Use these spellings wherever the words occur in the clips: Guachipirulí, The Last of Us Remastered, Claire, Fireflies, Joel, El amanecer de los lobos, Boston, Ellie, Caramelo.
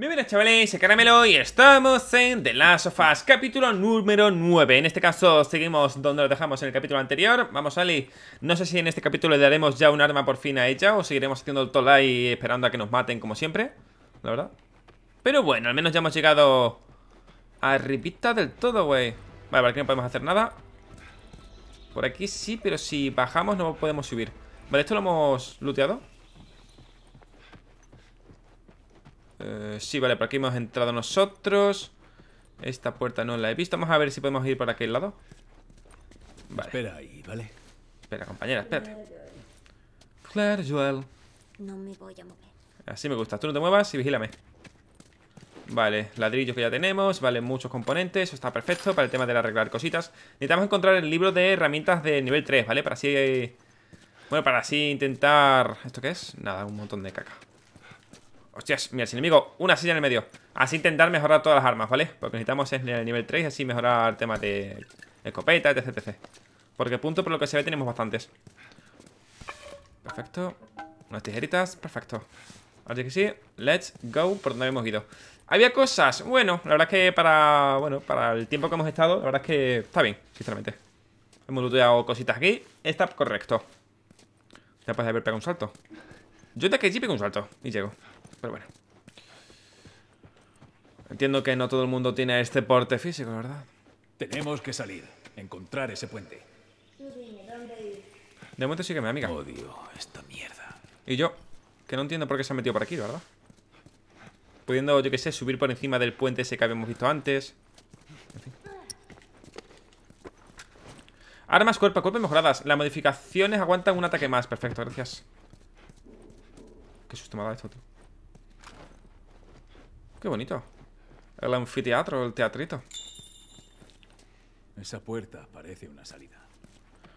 Muy buenas chavales, soy Caramelo y estamos en The Last of Us, capítulo número 9. En este caso seguimos donde lo dejamos en el capítulo anterior. Vamos, Ellie, no sé si en este capítulo le daremos ya un arma por fin a ella o seguiremos haciendo el tolai y esperando a que nos maten como siempre, la verdad. Pero bueno, al menos ya hemos llegado arribita del todo, güey. Vale, por aquí no podemos hacer nada. Por aquí sí, pero si bajamos no podemos subir. Vale, esto lo hemos looteado. Sí, vale, por aquí hemos entrado nosotros. Esta puerta no la he visto. Vamos a ver si podemos ir por aquel lado. Vale. Espera ahí, ¿vale? Espera, compañera, espérate. Claire, Joel. No me voy a mover. Así me gusta. Tú no te muevas y vigílame. Vale, ladrillos que ya tenemos. Vale, muchos componentes. Eso está perfecto para el tema de arreglar cositas. Necesitamos encontrar el libro de herramientas de nivel 3, ¿vale? Para así... Bueno, para así intentar... ¿Esto qué es? Nada, un montón de caca. Hostias, mira, sin enemigo, una silla en el medio. Así intentar mejorar todas las armas, ¿vale? Porque necesitamos es el nivel 3 y así mejorar temas de escopeta, etc, etc. Porque punto por lo que se ve tenemos bastantes. Perfecto. Unas tijeritas, perfecto. Así que sí, let's go por donde habíamos ido. Había cosas, bueno, la verdad es que para... Bueno, para el tiempo que hemos estado, la verdad es que está bien, sinceramente. Hemos looteado cositas aquí, está correcto. Ya puedes haber pegado un salto. Yo de aquí pego un salto y llego. Pero bueno. Entiendo que no todo el mundo tiene este porte físico, ¿verdad? Tenemos que salir. Encontrar ese puente. De momento sígueme, amiga. Odio esta mierda. Y yo, que no entiendo por qué se ha metido por aquí, ¿verdad? Pudiendo, yo que sé, subir por encima del puente ese que habíamos visto antes. En fin. Armas cuerpo a cuerpo mejoradas. Las modificaciones aguantan un ataque más. Perfecto, gracias. Qué susto me ha dado esto, tío. Qué bonito. El anfiteatro, el teatrito. Esa puerta parece una salida.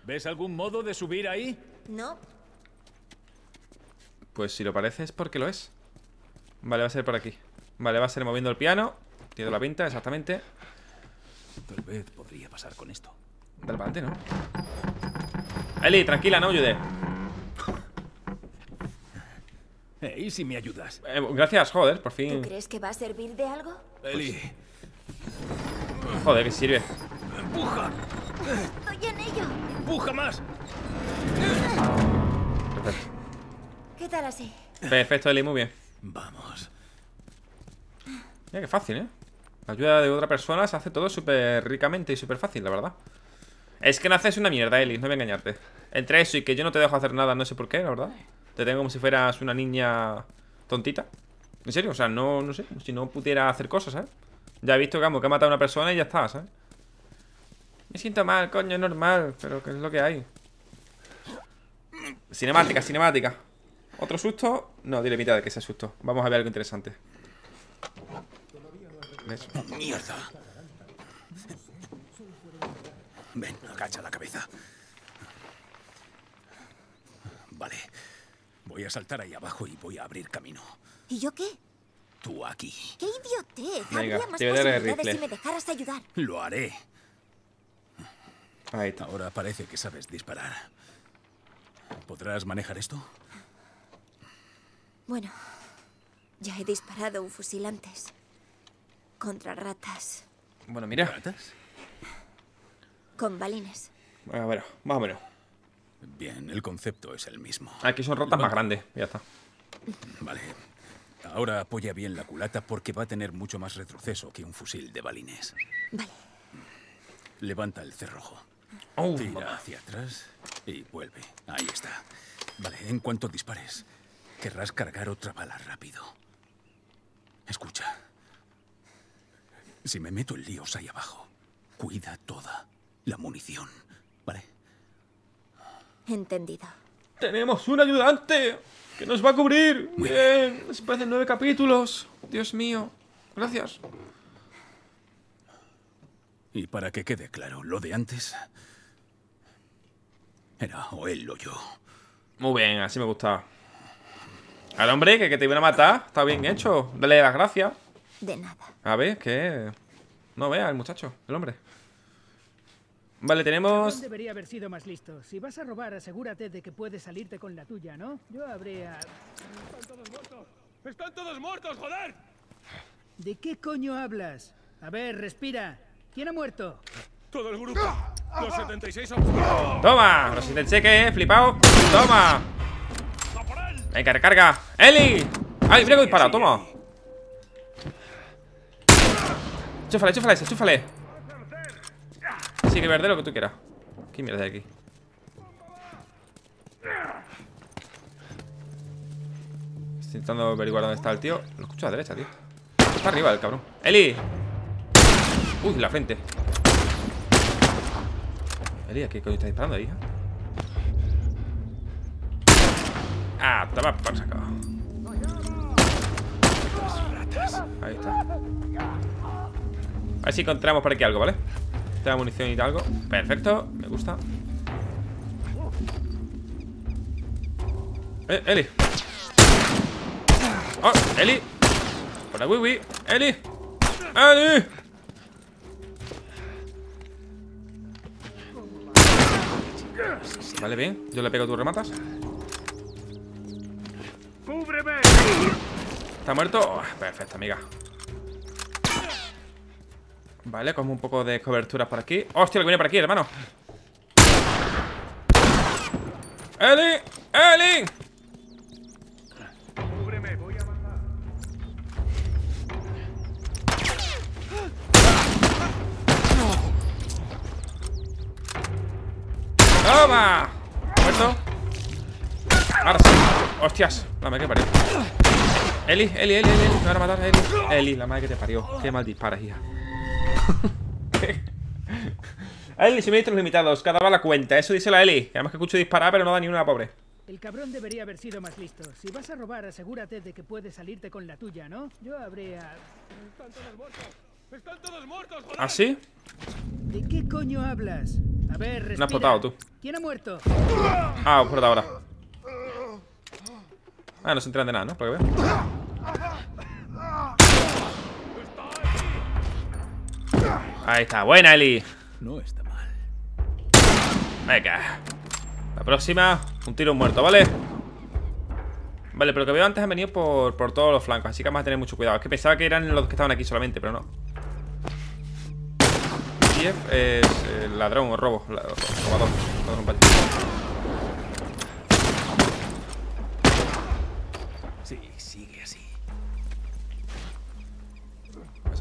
¿Ves algún modo de subir ahí? No. Pues si lo parece es porque lo es. Vale, va a ser por aquí. Vale, va a ser moviendo el piano. Tiene la pinta, exactamente. Tal vez podría pasar con esto. Dale para adelante, ¿no? Ellie, tranquila, no ayude. ¿Y si me ayudas? Gracias, joder, por fin. ¿Tú crees que va a servir de algo? Ellie. Joder, que sirve. ¡Empuja! ¡Estoy en ello! ¡Empuja más! Perfecto. ¿Qué tal así? Perfecto, Ellie, muy bien. Vamos. Mira, qué fácil, ¿eh? La ayuda de otra persona se hace todo súper ricamente y súper fácil, la verdad. Es que no haces una mierda, Ellie, no voy a engañarte. Entre eso y que yo no te dejo hacer nada, no sé por qué, la verdad. Te tengo como si fueras una niña tontita. En serio, o sea, no sé. Si no pudiera hacer cosas, ¿sabes? Ya he visto que, ha matado a una persona y ya está, ¿sabes? Me siento mal, coño, es normal. Pero ¿qué es lo que hay? Cinemática, cinemática. ¿Otro susto? No, dile mitad de que sea susto. Vamos a ver algo interesante. ¿Ves? ¡Mierda! Ven, agacha la cabeza. Vale. Voy a saltar ahí abajo y voy a abrir camino. ¿Y yo qué? Tú aquí. ¡Qué idiotez! Habría más posibilidades si me dejaras ayudar. Lo haré. Ahí está. Ahora parece que sabes disparar. ¿Podrás manejar esto? Bueno, ya he disparado un fusil antes. Contra ratas. Bueno, mira. ¿Ratas? Con balines. Bueno, vámonos. Bien, el concepto es el mismo. Aquí son ratas más grandes, ya está. Vale. Ahora apoya bien la culata porque va a tener mucho más retroceso que un fusil de balines. Vale. Levanta el cerrojo. Oh, tira hacia atrás y vuelve. Ahí está. Vale, en cuanto dispares, querrás cargar otra bala rápido. Escucha. Si me meto en líos ahí abajo, cuida toda la munición, ¿vale? Entendido. Tenemos un ayudante que nos va a cubrir. Muy bien. Nos parecen 9 capítulos. Dios mío. Gracias. Y para que quede claro, lo de antes era o él o yo. Muy bien, así me gustaba. Al hombre que te iban a matar, está bien hecho. Dale las gracias. De nada. A ver, que no vea el muchacho, el hombre. Vale, tenemos... Debería haber sido más listo. Si vas a robar, asegúrate de que puedes salirte con la tuya, ¿no? Yo habría... ¡Están todos muertos! ¡Están todos muertos, joder! ¿De qué coño hablas? A ver, respira. ¿Quién ha muerto? Todo el grupo. Los 76 obstáculos. Toma, los intenseque, flipado. Toma. Venga, recarga. ¡Eli! ¡Ay, mira que dispara! Toma. Chúfale, chúfale ese, chúfale. Sí, que verde lo que tú quieras. ¿Qué mierda hay aquí? Estoy intentando averiguar dónde está el tío. Lo escucho a la derecha, tío. Está arriba el cabrón. ¡Eli! Uy, la frente. Eli, ¿a qué coño está disparando ahí? Ah, toma, por saco. Ahí está. A ver si encontramos por aquí algo, ¿vale? Tengo munición y algo. Perfecto, me gusta. Eli. Oh, Eli. Por la wiwi. Eli. Eli. Vale, bien. Yo le pego, tú rematas. ¡Cúbreme! ¿Está muerto? Oh, perfecto, amiga. Vale, como un poco de cobertura por aquí. ¡Hostia, lo que viene por aquí, hermano! ¡Eli! ¡Eli! ¡Cúbreme! Voy a matar. ¡Toma! ¿Muerto? Ahora sí. ¡Hostias! La madre que parió. Eli, Eli, Eli, Eli. Me van a matar, Eli. Eli, la madre que te parió. Qué mal disparas, hija. Eli, suministros limitados. Cada bala cuenta. Eso dice la Eli. Además que escucho disparar, pero no da ni una, pobre. El cabrón debería haber sido más listo. Si vas a robar, asegúrate de que puedes salirte con la tuya, ¿no? Yo habría... Están todos muertos. Están todos muertos. ¿Ah, sí? ¿De qué coño hablas? A ver, respira. No has explotado tú. ¿Quién ha muerto? Ah, os muerto ahora. Ah, no se enteran de nada, ¿no? Porque veo. Ahí está, buena, Eli. No está mal. Venga. La próxima, un tiro muerto, ¿vale? Vale, pero lo que veo antes han venido por todos los flancos, así que vamos a tener mucho cuidado. Es que pensaba que eran los que estaban aquí solamente, pero no. Jeff es ladrón o robo. Robador. Ladrón patrón.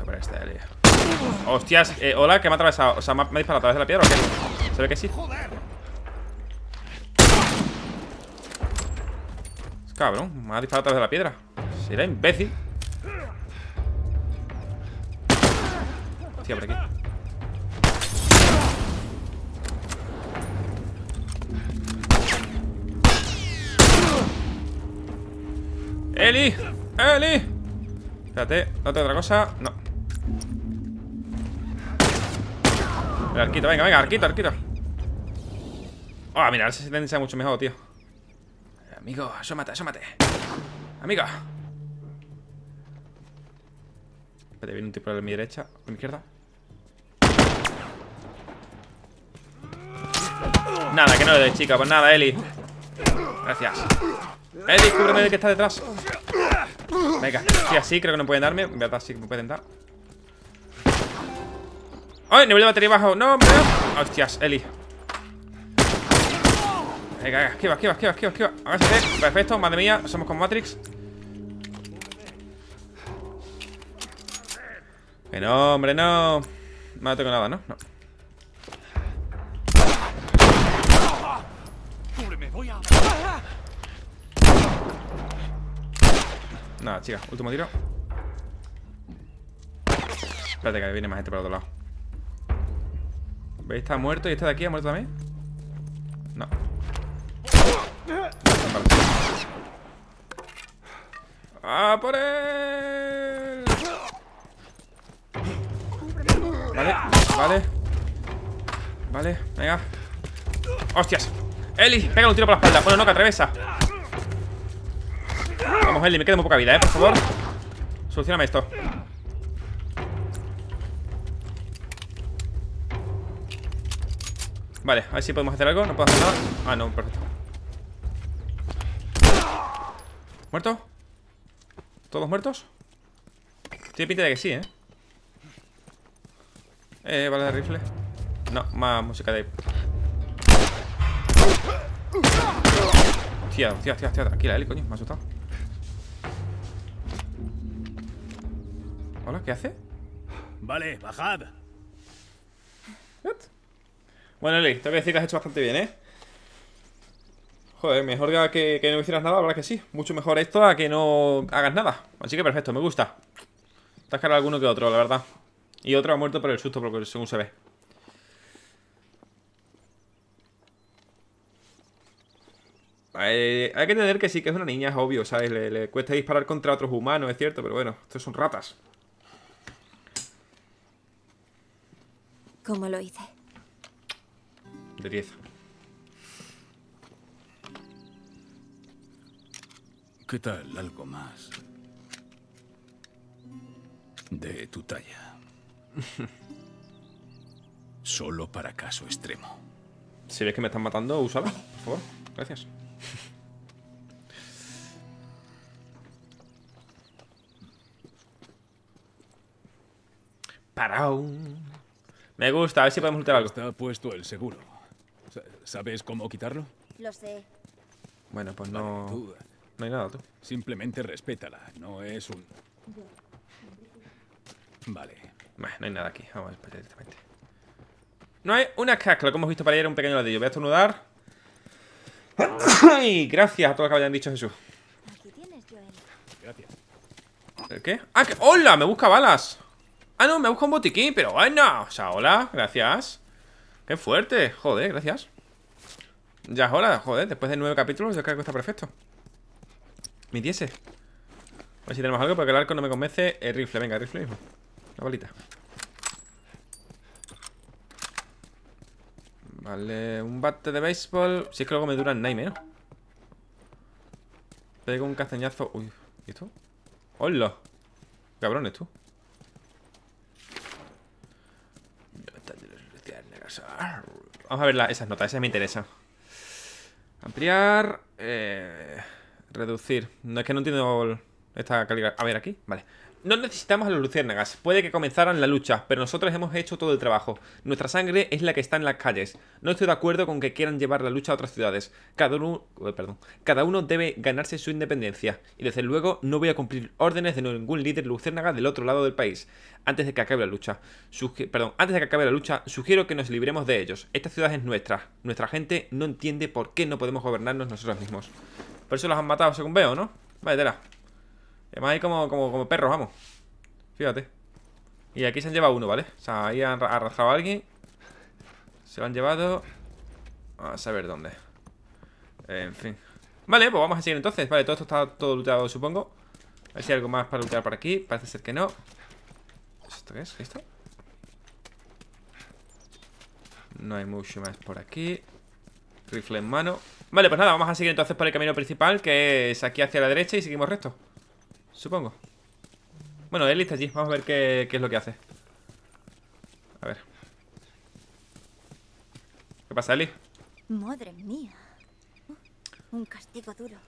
Para este, Eli. Hostias, hola, que me ha atravesado. O sea, ¿me ha disparado a través de la piedra o qué? Se ve que sí. Cabrón, me ha disparado a través de la piedra. Será imbécil. Hostia, por aquí. Eli, Eli. Espérate, no tengo otra cosa. No. El arquito, venga, venga, arquito, arquito. Ah, mira, ese 70 sea mucho mejor, tío. Amigo, asómate, asómate. Amigo. Espérate, viene un tipo de mi derecha, a mi izquierda. Nada, que no le doy, chica, pues nada, Eli. Gracias. Eli, cúbreme el que está detrás. Venga, sí, así creo que no pueden darme. En verdad sí que me pueden dar. ¡Ay! Nivel de batería bajo. ¡No, hombre! ¡Hostias, Eli! Venga, venga, esquiva, esquiva, esquiva, esquiva, esquiva. Hágase. Perfecto, madre mía, somos con Matrix. Que no, hombre, no. No tengo nada, ¿no? No. Nada, chica, último tiro. Espérate que viene más gente por el otro lado. ¿Veis? Está muerto. ¿Y este de aquí ha muerto también? No. ¡Ah, por él! Vale, vale. Vale, venga. ¡Hostias! ¡Eli! Pégale un tiro por la espalda. Bueno, no, que atraviesa. Vamos, Eli, me queda muy poca vida, por favor. Solucioname esto. Vale, a ver si podemos hacer algo. No puedo hacer nada. Ah, no, perfecto. ¿Muerto? ¿Todos muertos? Tiene pinta de que sí, ¿eh? Bala de rifle. No, más música de ahí. Hostia, hostia, hostia, hostia. Tranquila, Ellie, coño, me ha asustado. Hola, ¿qué hace? Vale, bajad. ¿What? Bueno, Ellie, te voy a decir que has hecho bastante bien, ¿eh? Joder, mejor que no hicieras nada, la verdad que sí. Mucho mejor esto a que no hagas nada. Así que perfecto, me gusta. Te has cargado alguno que otro, la verdad. Y otro ha muerto por el susto, porque según se ve. Hay que entender que sí, que es una niña, es obvio, ¿sabes? Le cuesta disparar contra otros humanos, es cierto, pero bueno, estos son ratas. ¿Cómo lo hice? De 10. ¿Qué tal algo más? De tu talla. Solo para caso extremo. Si ves que me están matando, úsala, por favor. Gracias. Parao. Me gusta, a ver si podemos luchar algo. Está puesto el seguro. ¿Sabes cómo quitarlo? Lo sé. Bueno, pues no. Vale, tú, no hay nada, tú. Simplemente respétala. No es un. Vale. Bueno, no hay nada aquí. Vamos a esperar directamente. No hay una casca. Lo que hemos visto para ayer era un pequeño ladrillo. Voy a estornudar. ¡Ay! Gracias a todos los que me hayan dicho, Jesús. Aquí tienes, Joel. Gracias. ¿El qué? ¡Ah! Que... ¡Hola! Me busca balas. Ah, no, me busca un botiquín, pero bueno. O sea, hola, gracias. ¡Qué fuerte! Joder, gracias. Ya es hora, joder. Después de 9 capítulos, yo creo que está perfecto. Me diese. A ver si tenemos algo, porque el arco no me convence. El rifle, venga, el rifle mismo. La balita. Vale, un bate de béisbol. Si es que luego me duran nada menos. Pego un castañazo. Uy, ¿y esto? ¡Hola! Cabrones, tú. Vamos a ver esas notas, esas me interesan. Ampliar. Reducir. No es que no entiendo esta calidad. A ver, aquí, vale. No necesitamos a los luciérnagas. Puede que comenzaran la lucha, pero nosotros hemos hecho todo el trabajo. Nuestra sangre es la que está en las calles. No estoy de acuerdo con que quieran llevar la lucha a otras ciudades. Cada uno debe ganarse su independencia. Y desde luego no voy a cumplir órdenes de ningún líder luciérnaga del otro lado del país. Antes de que acabe la lucha, sugiero que nos libremos de ellos. Esta ciudad es nuestra. Nuestra gente no entiende por qué no podemos gobernarnos nosotros mismos. Por eso los han matado, según veo, ¿no? Vale, tela. Además hay como perros, vamos. Fíjate. Y aquí se han llevado uno, ¿vale? O sea, ahí han arrastrado a alguien. Se lo han llevado a saber dónde. En fin. Vale, pues vamos a seguir entonces. Vale, todo esto está todo luteado, supongo. A ver si hay algo más para lutear por aquí. Parece ser que no. ¿Esto qué es? ¿Esto? No hay mucho más por aquí. Rifle en mano. Vale, pues nada, vamos a seguir entonces por el camino principal, que es aquí hacia la derecha, y seguimos recto. Supongo. Bueno, Ellie está allí. Vamos a ver qué es lo que hace. A ver. ¿Qué pasa, Ellie? Madre mía. Un castigo duro.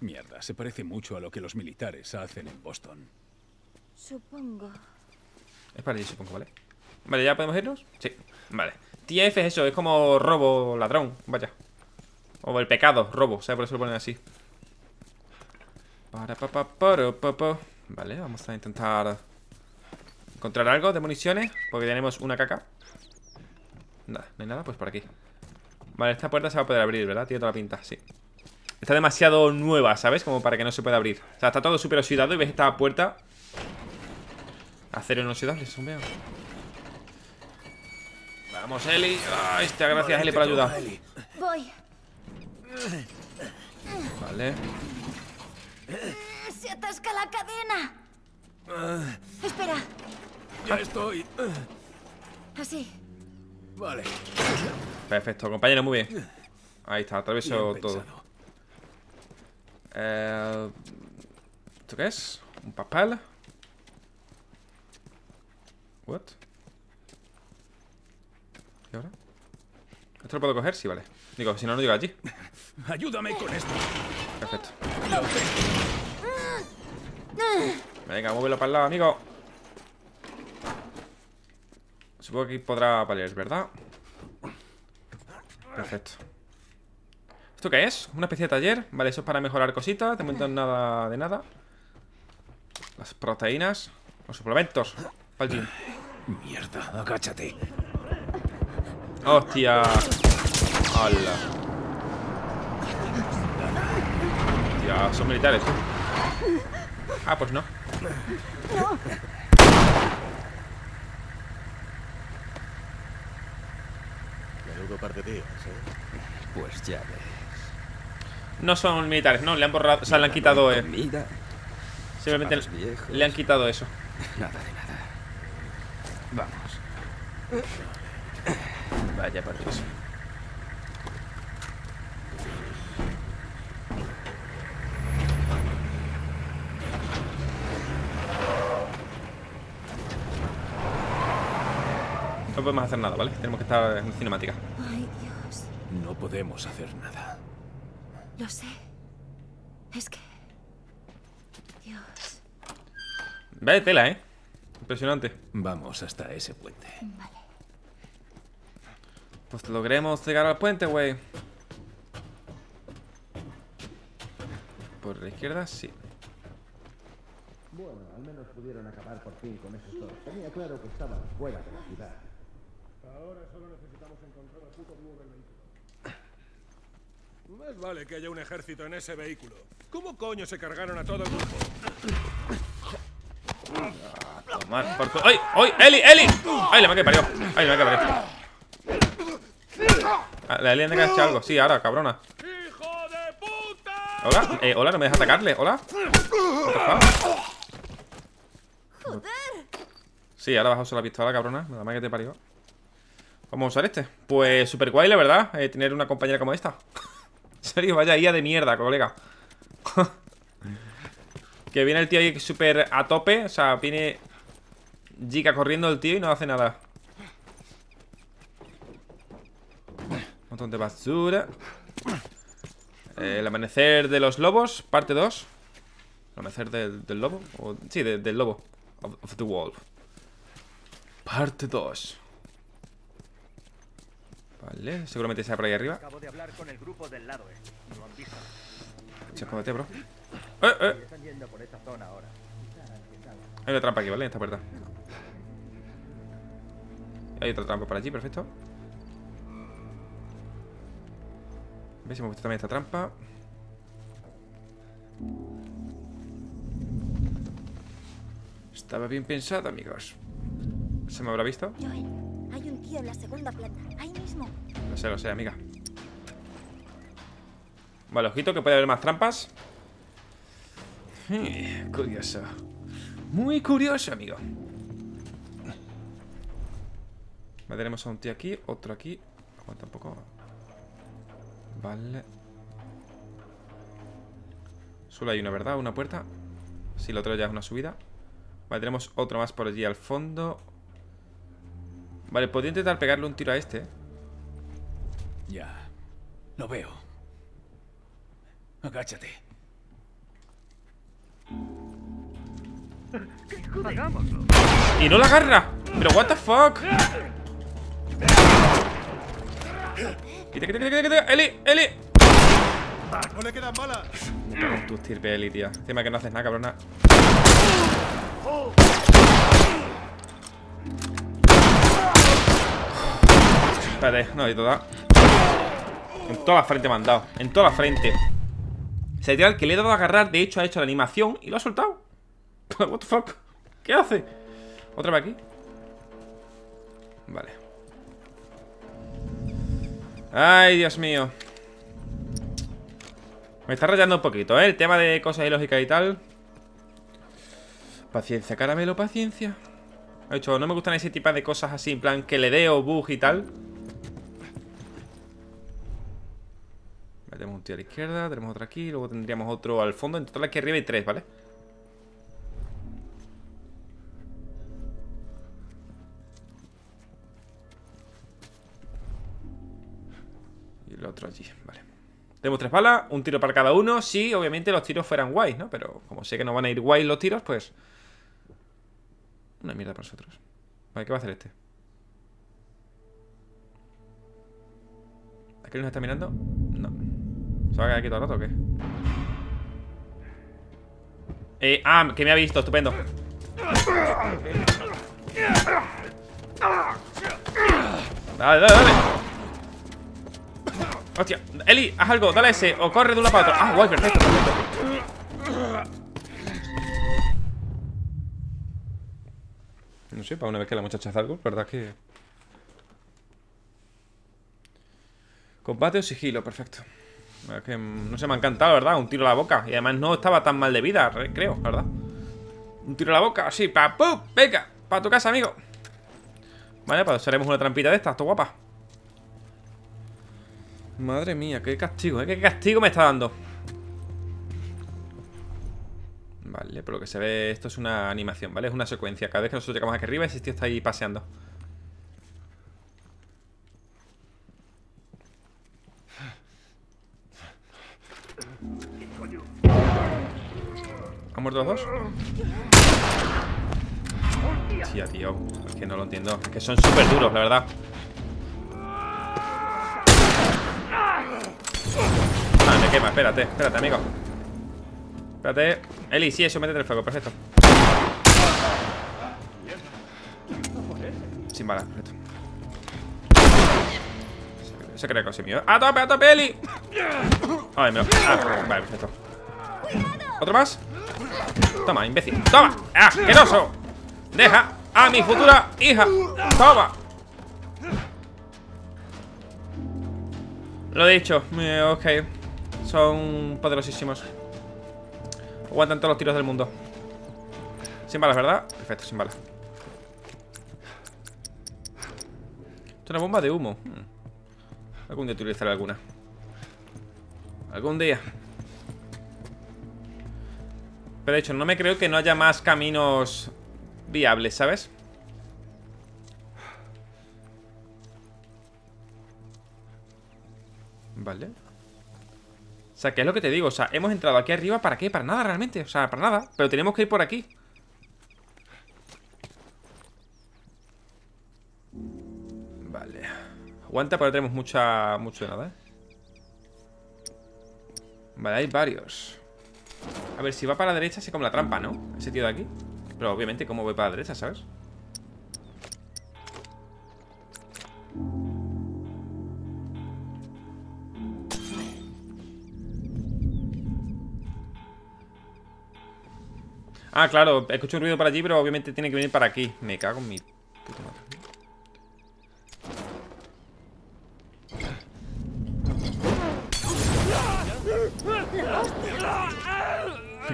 Mierda, se parece mucho a lo que los militares hacen en Boston. Supongo. Es para allí, supongo, ¿vale? Vale, ¿ya podemos irnos? Sí, vale. TF es eso, es como robo, ladrón. Vaya. O el pecado, robo, ¿sabes? Por eso lo ponen así. Vale, vamos a intentar encontrar algo de municiones, porque tenemos una caca. Nada, no hay nada, pues por aquí. Vale, esta puerta se va a poder abrir, ¿verdad? Tiene toda la pinta, sí. Está demasiado nueva, ¿sabes? Como para que no se pueda abrir. O sea, está todo súper oxidado y ves esta puerta. Acero inoxidable, veo. Vamos, Ellie. Ay, gracias, Ellie, por ayudar. Voy. Vale. ¡Se atasca la cadena! Espera. Ya estoy. Así. Vale. Perfecto, compañero, muy bien. Ahí está, atravieso todo. ¿Esto qué es? ¿Un papel? ¿What? ¿Y ahora? ¿Esto lo puedo coger? Sí, vale. Digo, si no, no llego allí. Ayúdame con esto. Perfecto. Venga, muévelo para el lado, amigo. Supongo que aquí podrá valer, ¿verdad? Perfecto. ¿Esto qué es? Una especie de taller. Vale, eso es para mejorar cositas. De momento nada de nada. Las proteínas. Los suplementos. Para el gym. Mierda, agáchate. Hostia. Hola. Hostia, son militares, ¿eh? Ah, pues no. Par de días, ¿eh? Pues ya ves. No son militares, no, le han borrado, o sea, le han quitado simplemente le han quitado eso. Nada de nada. Vamos. Vaya por eso. No podemos hacer nada, ¿vale? Tenemos que estar en cinemática. Ay, Dios. No podemos hacer nada. Lo sé. Es que... Dios. Vaya tela, ¿eh? Impresionante. Vamos hasta ese puente. Vale. Pues logremos llegar al puente, güey. Por la izquierda, sí. Bueno, al menos pudieron acabar por fin con esos dos. Tenía claro que estaban fuera de la ciudad. Ahora solo necesitamos encontrar a puto nuevo el vehículo. Más vale que haya un ejército en ese vehículo. ¿Cómo coño se cargaron a todo el grupo? Ah, tomar por... ¡Ay! ¡Ay! ¡Eli! ¡Eli! ¡Ay, la madre que parió! ¡Ay, la madre que parió! Ah, la Eli anda que ha hecho algo. Sí, ahora, cabrona. ¡Hijo de puta! Hola, hola, no me deja atacarle. Hola. ¡Joder! Sí, ahora bajo la pistola, cabrona. Nada más que te parió. Vamos a usar este. Pues super guay, la verdad, tener una compañera como esta. En serio, vaya IA de mierda, colega. Que viene el tío ahí super a tope. O sea, viene Giga corriendo el tío y no hace nada. Un montón de basura. El amanecer de los lobos, parte 2. El amanecer del lobo. O, sí, del lobo. Of the wolf. Parte 2. Vale, seguramente sea por ahí arriba. Acabo de hablar con el grupo del lado, No han visto. Escóndete, bro. Están yendo por esta zona ahora. Hay una trampa aquí, ¿vale? En esta puerta. Hay otra trampa por allí, perfecto. A ver si me gusta también esta trampa. Estaba bien pensado, amigos. ¿Se me habrá visto? Hay un tío en la segunda planta, ahí mismo. Lo sé, amiga. Vale, ojito, que puede haber más trampas. Curioso. Muy curioso, amigo. Vale, tenemos a un tío aquí, otro aquí. Aguanta un poco. Vale. Solo hay una, ¿verdad? Una puerta. Sí, el otro ya es una subida. Vale, tenemos otro más por allí al fondo. Vale, podría intentar pegarle un tiro a este. Ya, lo veo. Agáchate. Y no la agarra. Pero what the fuck. Quita, quita, quita, quita. Eli, Eli. No le quedan balas. Tú estirpe, Eli, tía. Encima que no haces nada, cabrona. Espérate, no, de toda. En toda la frente me han dado. En toda la frente. Se tira el que le he dado a agarrar. De hecho, ha hecho la animación y lo ha soltado. What the fuck. ¿Qué hace? Otra vez aquí. Vale. Ay, Dios mío. Me está rayando un poquito, ¿eh? El tema de cosas ilógicas y tal. Paciencia, caramelo, paciencia. De hecho, no me gustan ese tipo de cosas así. En plan, que le dé o bug y tal. Tenemos un tío a la izquierda, tenemos otro aquí, luego tendríamos otro al fondo. En total aquí arriba hay tres, ¿vale? Y el otro allí, vale. Tenemos tres balas, un tiro para cada uno. Sí, obviamente los tiros fueran guays, ¿no? Pero como sé que no van a ir guays los tiros, pues Una mierda para nosotros. Vale, ¿qué va a hacer este? ¿Aquel nos está mirando? No. ¿Se va a quedar aquí todo el rato o qué? Ah, que me ha visto, estupendo. Dale, dale, dale. Hostia, Eli, haz algo, dale ese. O corre de una para otra. Ah, guay, perfecto, perfecto. No sé, para una vez que la muchacha hace algo, ¿verdad que? Combate o sigilo, perfecto. Es que no se me ha encantado, ¿verdad? Un tiro a la boca. Y además no estaba tan mal de vida, creo, la verdad. Un tiro a la boca, así, pa, pum, venga, para tu casa, amigo. Vale, pues haremos una trampita de estas, todo guapa. Madre mía, qué castigo, ¿eh? Qué castigo me está dando. Vale, por lo que se ve, esto es una animación, ¿vale? Es una secuencia. Cada vez que nosotros llegamos aquí arriba, ese tío está ahí paseando. ¿Han muerto los dos? Tía, tío, es que no lo entiendo. Es que son súper duros, la verdad. Ah, me quema, espérate, espérate, amigo. Espérate. Eli, sí, eso, métete el fuego, perfecto. Sin balas, perfecto. Se cree que mío. A tope, Eli! Ay, me lo... Ah, vale, perfecto. ¿Otro más? Toma, imbécil. ¡Toma! ¡Asqueroso! ¡Deja a mi futura hija! ¡Toma! Lo he dicho. Ok. Son poderosísimos. Aguantan todos los tiros del mundo. Sin balas, ¿verdad? Perfecto, sin balas. Esto es una bomba de humo. Algún día utilizaré alguna. Algún día. Pero de hecho, no me creo que no haya más caminos viables, ¿sabes? Vale. O sea, ¿qué es lo que te digo? O sea, hemos entrado aquí arriba, ¿para qué? Para nada realmente, o sea, para nada. Pero tenemos que ir por aquí. Vale. Aguanta, pero tenemos mucho de nada, ¿eh? Vale, hay varios. A ver, si va para la derecha se come la trampa, ¿no? Ese tío de aquí. Pero obviamente, ¿cómo voy para la derecha, sabes? Ah, claro, escucho un ruido para allí, pero obviamente tiene que venir para aquí. Me cago en mi puta madre.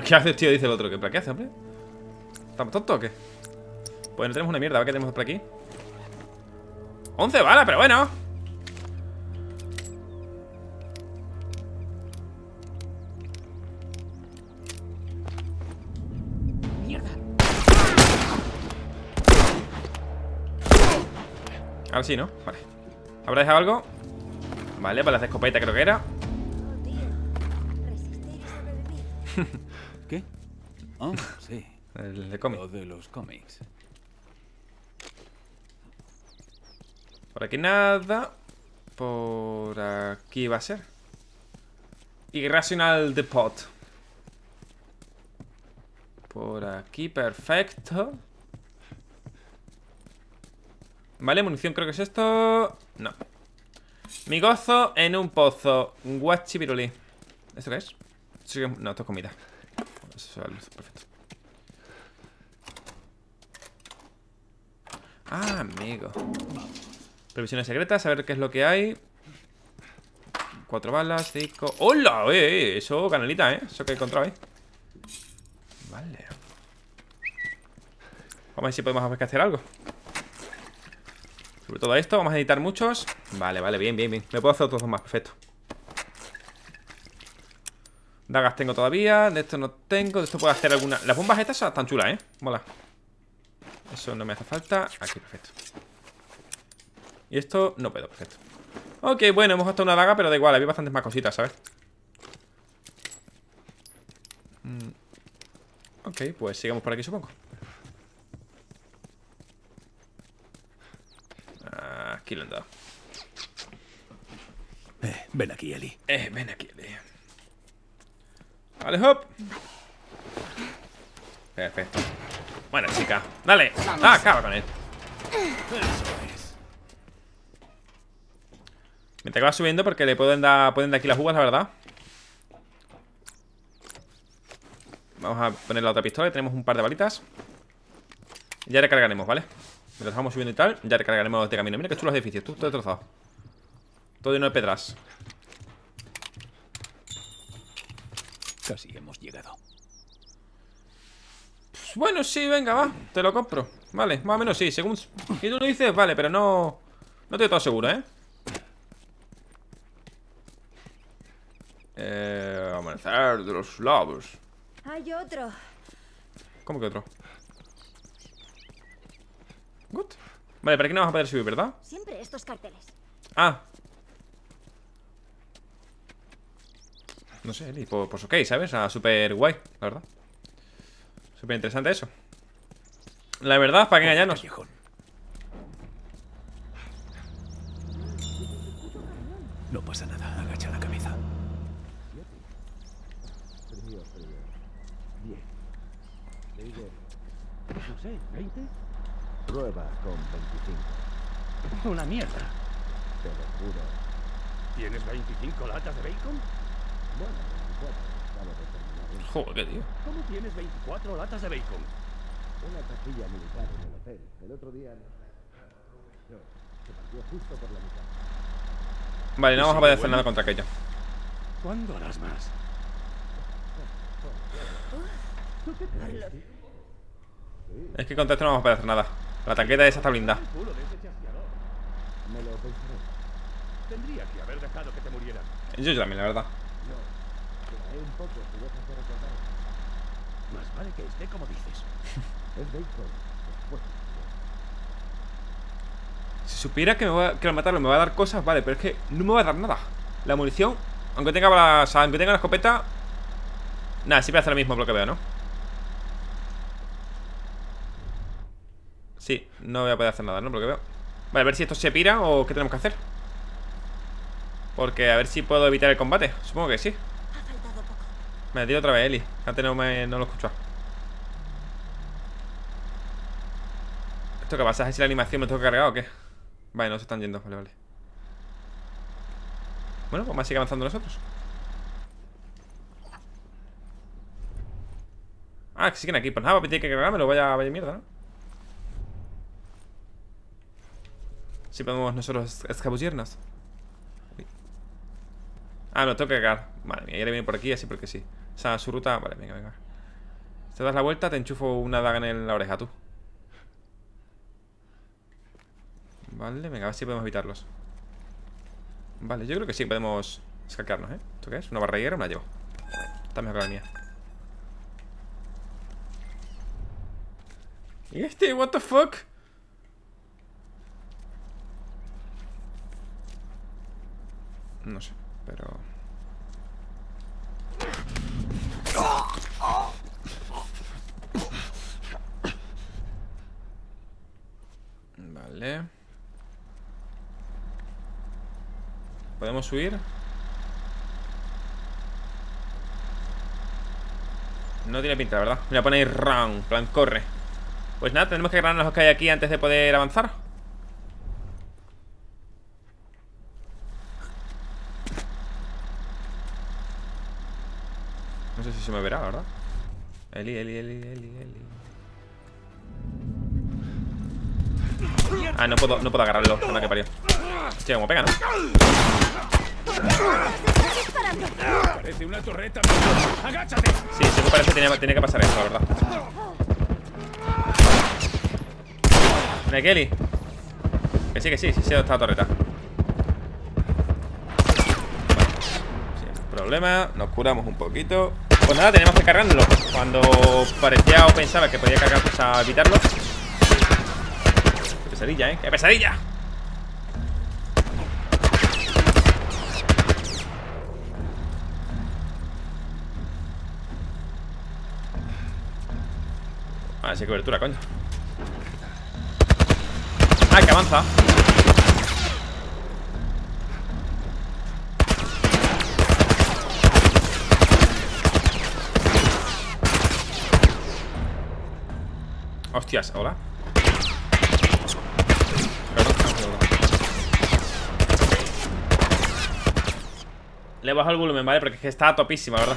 ¿Qué haces, tío? Dice el otro. ¿Qué para qué haces, hombre? ¿Estamos tontos o qué? Pues no tenemos una mierda, ¿qué tenemos por aquí? 11 balas, pero bueno. Ahora sí, ¿no? Vale. ¿Habrá dejado algo? Vale, para la escopeta creo que era. ¿Qué? Oh, sí. El de cómics. De los cómics. Por aquí nada. Por aquí va a ser. Irrational Depot. Por aquí, perfecto. Vale, munición creo que es esto. No. Mi gozo en un pozo. Guachipirulí. ¿Esto qué es? No, esto es comida. Eso es la luz, perfecto. Ah, amigo. Previsiones secretas, a ver qué es lo que hay. 4 balas, 5. ¡Hola! Eso, canelita, ¿eh? Eso que he encontrado ahí. Vale. Vamos a ver si podemos hacer algo. Sobre todo esto, vamos a editar muchos. Vale, vale, bien, bien, bien. Me puedo hacer otros dos más, perfecto. Dagas tengo todavía, de esto no tengo. De esto puedo hacer alguna... Las bombas estas son tan chulas, ¿eh? Mola. Eso no me hace falta. Aquí, perfecto. Y esto no puedo, perfecto. Ok, bueno, hemos gastado una daga, pero da igual, había bastantes más cositas, ¿sabes? Ok, pues sigamos por aquí, supongo. Aquí le han dado. Ven aquí, Ellie. Ven aquí, Ellie. Vale, hop. Perfecto. Buena, chica. Dale. Ah, acaba con él. Mientras que va subiendo, porque le pueden dar aquí las uvas, la verdad. Vamos a poner la otra pistola. Tenemos un par de balitas. Ya recargaremos, ¿vale? Mientras vamos subiendo y tal, ya recargaremos de camino. Mira que chulo los edificios, todo destrozado. Todo lleno de pedras. Casi hemos llegado. Pues bueno, sí, venga, va. Te lo compro. Vale, más o menos sí. Según... Y tú lo dices, vale, pero no... No estoy todo seguro, ¿eh? El amanecer de los lobos. Hay otro. ¿Cómo que otro? Good. Vale, pero aquí no vamos a poder subir, ¿verdad? Siempre estos carteles. Ah. No sé, Eli, pues ok, ¿sabes? Ah, súper guay, la verdad. Súper interesante eso. La verdad, ¿para qué engañarnos? No pasa nada, agacha la cabeza. No sé, 20. Prueba con 25. Una mierda. Te lo juro. ¿Tienes 25 latas de bacon? Bueno, 24. Vamos a terminar. Joder, tío. ¿Cómo tienes 24 latas de bacon? Una taquilla militar en el hotel. El otro día... No, se partió justo por la mitad. Vale, no vamos a poder hacer nada contra aquella. ¿Cuándo harás más? Es que contra esto no vamos a poder hacer nada. La tanqueta esa está blindada. Yo también, la verdad. Más vale que esté como dices. Si supiera que al matarlo me va a dar cosas, vale, pero es que no me va a dar nada. La munición, aunque tenga la escopeta, nada, siempre hace lo mismo por lo que veo, ¿no? Sí, no voy a poder hacer nada, ¿no? Por lo que veo. Vale, a ver si esto se pira o qué tenemos que hacer. Porque a ver si puedo evitar el combate. Supongo que sí. Me tiro otra vez, Eli. Antes no lo escuchaba. ¿Esto qué pasa? ¿Es si la animación me tengo que cargar o qué? Vale, no se están yendo. Vale, vale. Bueno, pues vamos a seguir avanzando nosotros. Ah, que siguen aquí. Pues nada, voy a tener que cargármelo. Vaya mierda, ¿no? Si podemos nosotros escabullirnos. Ah, no, tengo que cargar. Madre mía, ya viene por aquí, así porque sí. O sea, su ruta... Vale, venga. Si te das la vuelta, te enchufo una daga en la oreja, tú. Vale, venga, a ver si podemos evitarlos. Vale, yo creo que sí, podemos escaquearnos, ¿eh? ¿Esto qué es? ¿Una barra de hierro? Me la llevo. Está mejor que la mía. ¿Y este? ¿What the fuck? No sé, pero... Vale. ¿Podemos huir? No tiene pinta, ¿verdad? Mira, pone ahí run, plan corre. Pues nada, tenemos que agarrarnos los que hay aquí antes de poder avanzar. No sé si se me verá, ¿verdad? Eli. Ah, no puedo agarrarlo. Anda que parió. Hostia, como pega, ¿no? Parece una torreta. ¡Agáchate! Sí, según parece tenía que pasar eso, la verdad. Mira, Kelly. Que sí, se ha dado esta torreta. Vale. Sin problema, nos curamos un poquito. Pues nada, tenemos que cargándolo. Cuando parecía o pensaba que podía cargar, pues a evitarlo. ¡Qué pesadilla, eh! ¡Qué pesadilla! Vale, sin cobertura, coño. Ah, que avanza. Hostias, hola. Le bajo el volumen, ¿vale? Porque es que está topísima, ¿verdad?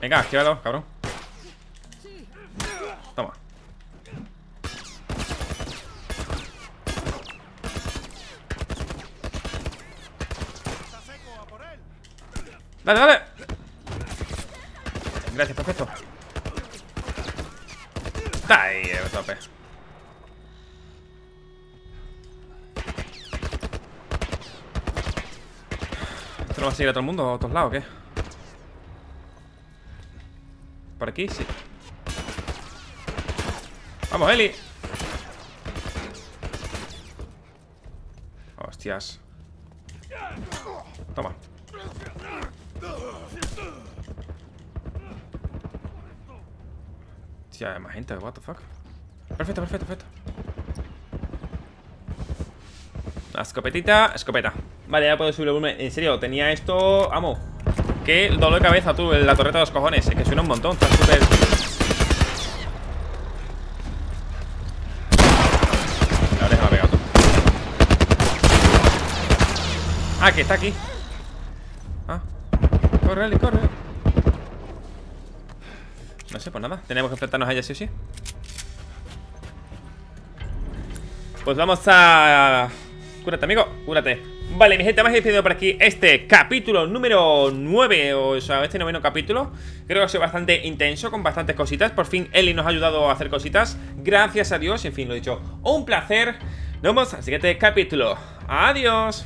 Venga, actívalo, cabrón. Toma. Dale, dale. Gracias, perfecto. Ahí, el tope. ¿Esto no va a seguir a todo el mundo a todos lados o qué? Por aquí, sí. Vamos, Ellie. Hostias. Toma. Hostia, hay más gente, what the fuck. Perfecto, perfecto, perfecto. La escopetita, escopeta. Vale, ya puedo subir el volumen. En serio, tenía esto, amo. Qué dolor de cabeza, tú, la torreta de los cojones. Es que suena un montón, está súper... La oreja me ha pegado, tú. Ah, que está aquí. Ah. Corre, Eli, corre. No sé, pues nada. Tenemos que enfrentarnos a ella sí o sí. Pues vamos a... Cúrate, amigo, cúrate. Vale, mi gente, me he despidido por aquí este capítulo número 9, o sea, este noveno capítulo. Creo que ha sido bastante intenso, con bastantes cositas. Por fin Ellie nos ha ayudado a hacer cositas. Gracias a Dios, en fin, lo dicho, un placer. Nos vemos al siguiente capítulo. Adiós.